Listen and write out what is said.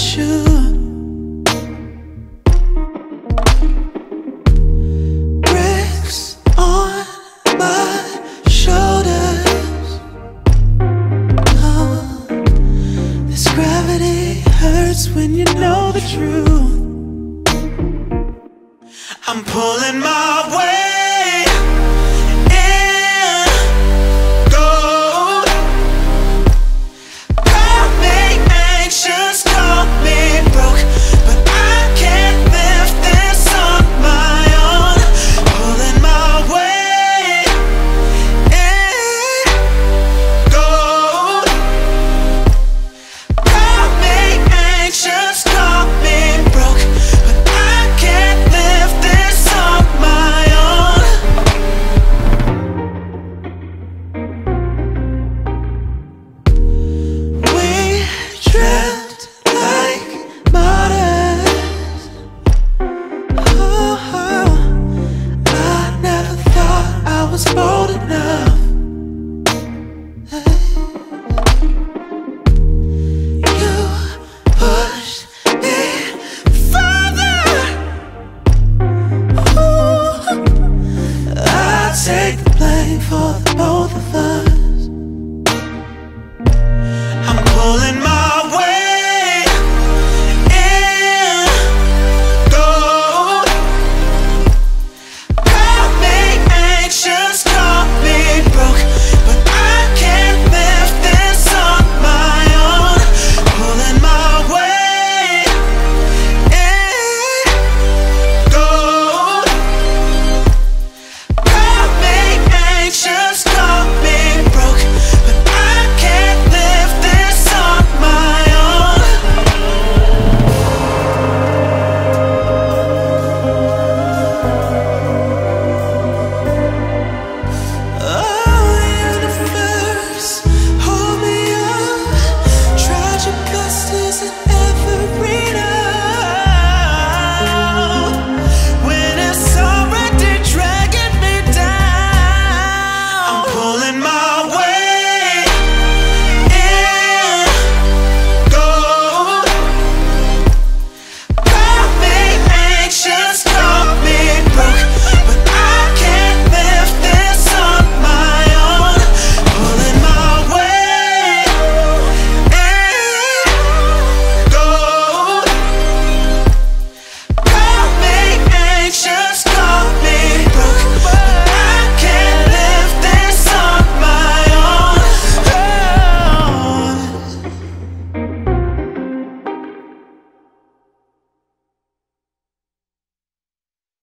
pressure. When you know the truth, I'm pulling my